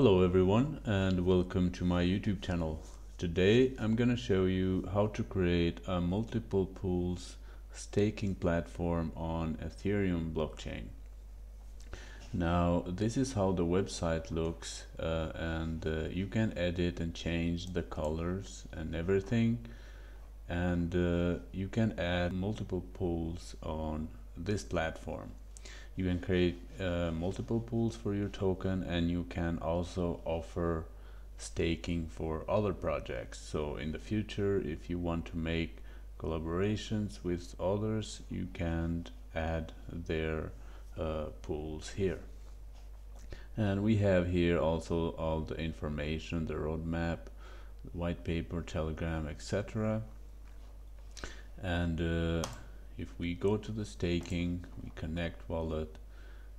Hello everyone, and welcome to my YouTube channel. Today I'm gonna show you how to create a multiple pools staking platform on Ethereum blockchain. Now this is how the website looks, and you can edit and change the colors and everything, and you can add multiple pools on this platform. You can create multiple pools for your token, and you can also offer staking for other projects. So in the future, if you want to make collaborations with others, you can add their pools here. And we have here also all the information, the roadmap, white paper, Telegram, etc. And if we go to the staking, we connect wallet,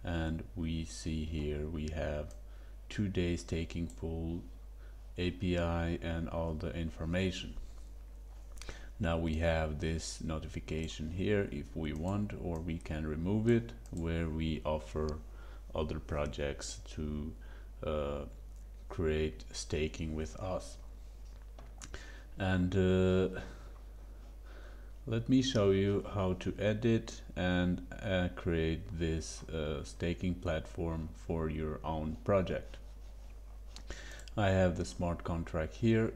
and we see here we have 2-day staking pool, API, and all the information. Now we have this notification here if we want, or we can remove it, where we offer other projects to create staking with us. And let me show you how to edit and create this staking platform for your own project. I have the smart contract here.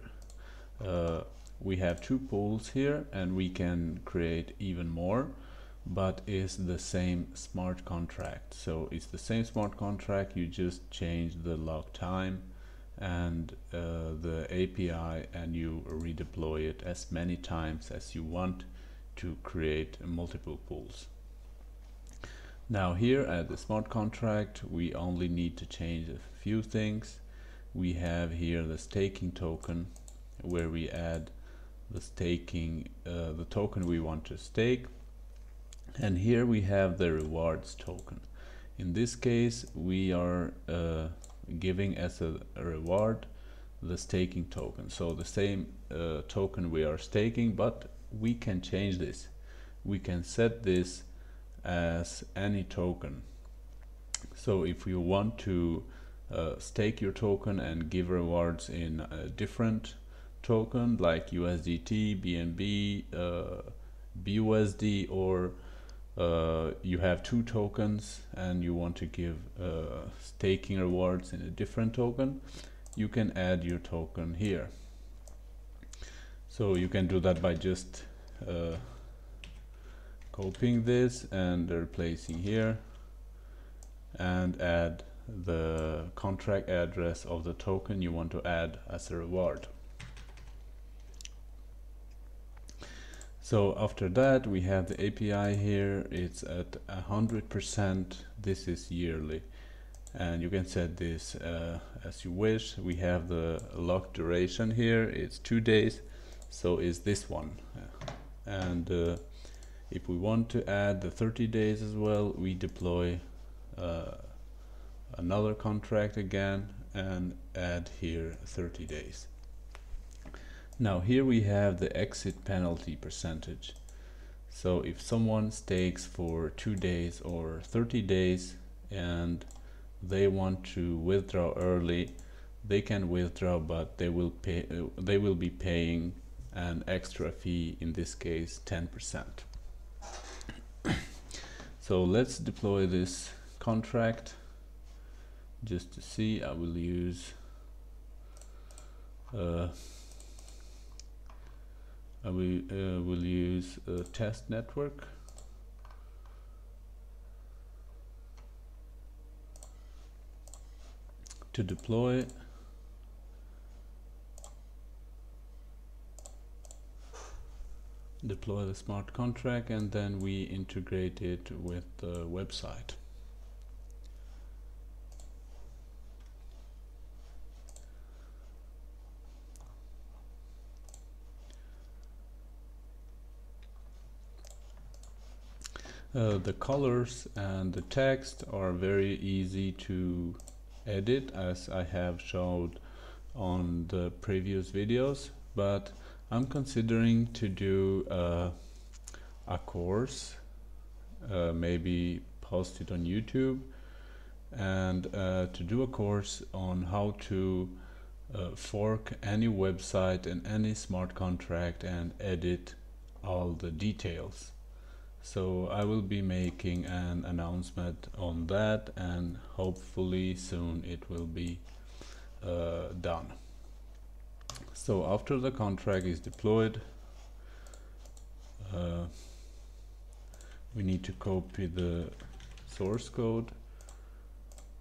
We have 2 pools here, and we can create even more, but it's the same smart contract. So it's the same smart contract, you just change the lock time and the API, and you redeploy it as many times as you want to create multiple pools. Now here at the smart contract, we only need to change a few things. We have here the staking token, where we add the staking the token we want to stake, and here we have the rewards token. In this case, we are giving as a reward the staking token, so the same token we are staking, but we can change this. We can set this as any token. So if you want to stake your token and give rewards in a different token like USDT, BNB, BUSD, or you have 2 tokens and you want to give staking rewards in a different token, you can add your token here. So you can do that by just copying this and replacing here, and add the contract address of the token you want to add as a reward. So after that, we have the API here. It's at 100%. This is yearly, and you can set this as you wish. We have the lock duration here. It's 2 days, so is this one. And if we want to add the 30 days as well, we deploy another contract again and add here 30 days. Now here we have the exit penalty percentage. So if someone stakes for 2 days or 30 days and they want to withdraw early, they can withdraw, but they will be paying an extra fee, in this case 10%. So let's deploy this contract just to see. I will use I will use a test network. To deploy, the smart contract, and then we integrate it with the website. The colors and the text are very easy to edit, as I have showed on the previous videos, but I'm considering to do a course, maybe post it on YouTube, and to do a course on how to fork any website and any smart contract and edit all the details. So I will be making an announcement on that, and hopefully soon it will be done. So after the contract is deployed, we need to copy the source code,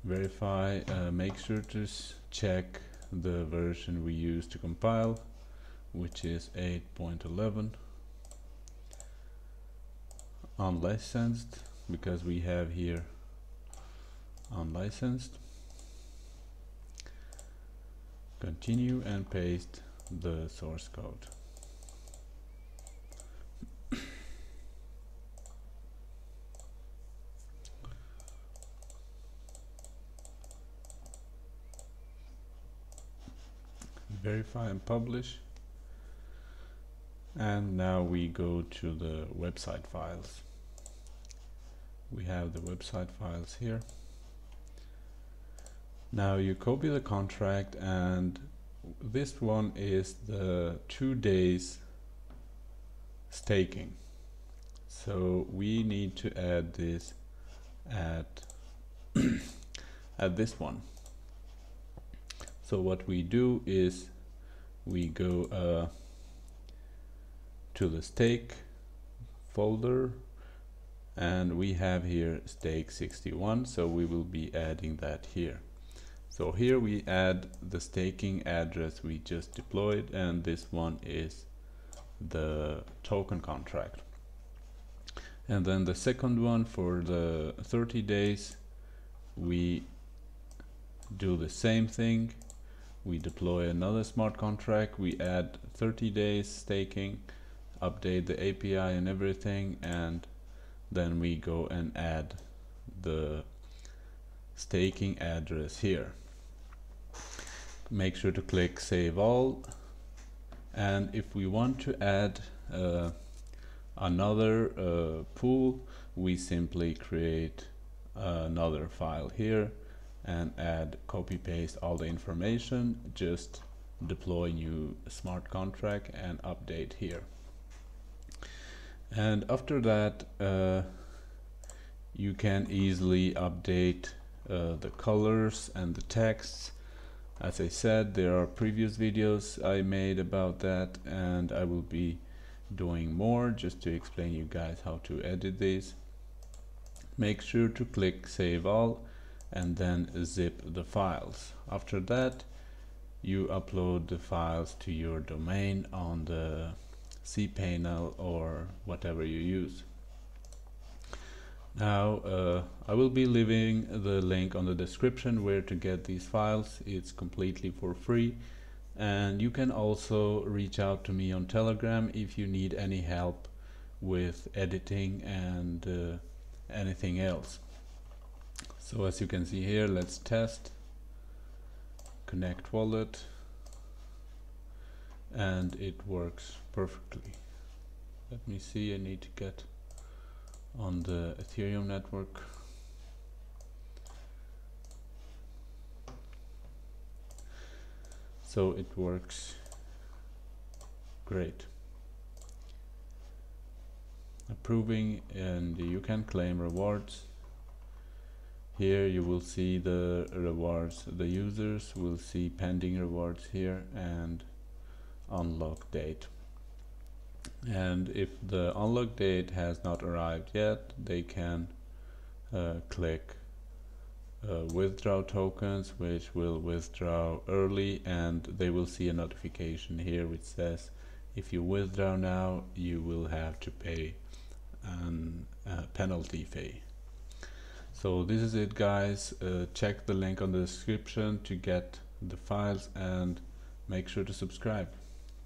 verify, make sure to check the version we used to compile, which is 8.11, unlicensed, because we have here unlicensed. Continue and paste the source code. Verify and publish, and now we go to the website files. We have the website files here. Now you copy the contract, and this one is the 2 days staking, so we need to add this at at this one. So what we do is we go to the stake folder, and we have here stake 61, so we will be adding that here. So here we add the staking address we just deployed, and this one is the token contract. And then the second one, for the 30 days, we do the same thing. We deploy another smart contract, we add 30 days staking, update the API and everything, and then we go and add the staking address here. Make sure to click Save All, and if we want to add another pool, we simply create another file here and add, copy paste all the information, just deploy new smart contract and update here. And after that you can easily update the colors and the texts. As I said, there are previous videos I made about that, and I will be doing more just to explain you guys how to edit these. Make sure to click Save All and then zip the files. After that, you upload the files to your domain on the cPanel or whatever you use. Now I will be leaving the link on the description where to get these files. It's completely for free, and you can also reach out to me on Telegram if you need any help with editing and anything else. So as you can see here, let's test, connect wallet, and it works perfectly. Let me see, I need to get on the Ethereum network. So it works great. Approving, and you can claim rewards. Here you will see the rewards, the users will see pending rewards here, and unlock date. And if the unlock date has not arrived yet, they can click withdraw tokens, which will withdraw early, and they will see a notification here which says if you withdraw now you will have to pay a penalty fee. So this is it, guys. Check the link on the description to get the files, and make sure to subscribe.